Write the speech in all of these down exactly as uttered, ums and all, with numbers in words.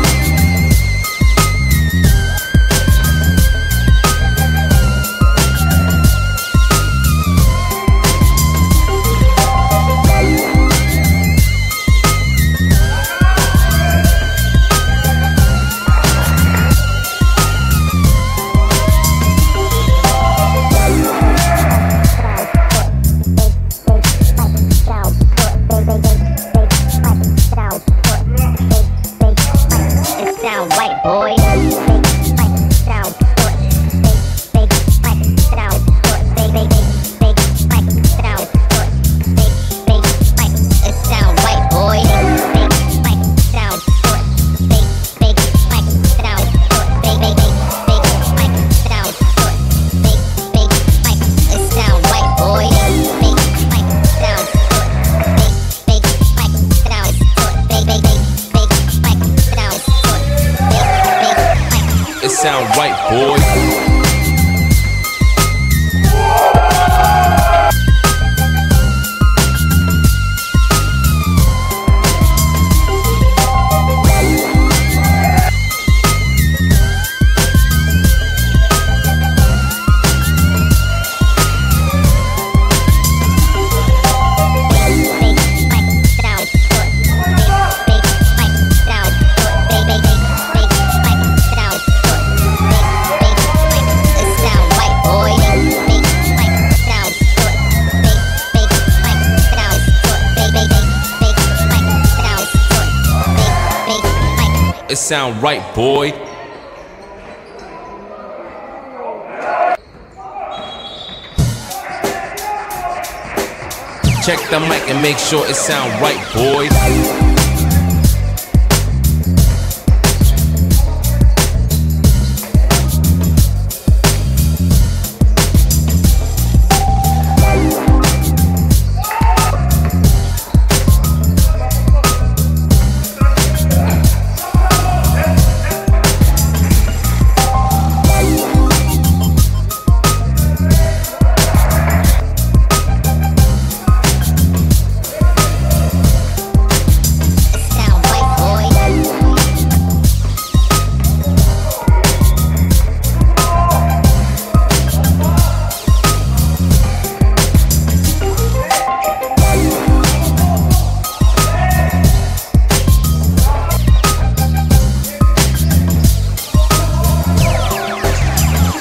It sound right, boys. It sound right, boys. It sound right, boy. Check the mic and make sure it sound right, boys.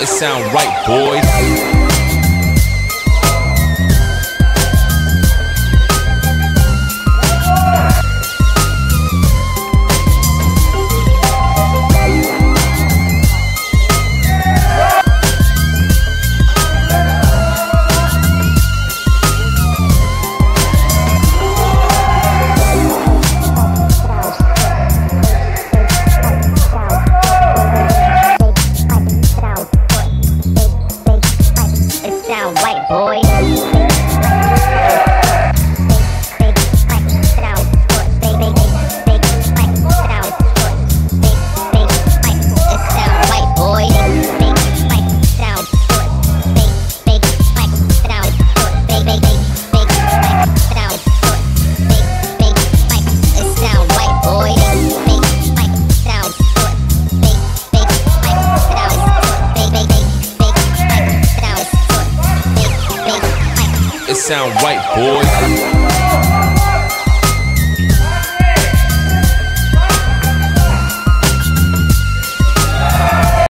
Sound right, boys. Sound right, boys.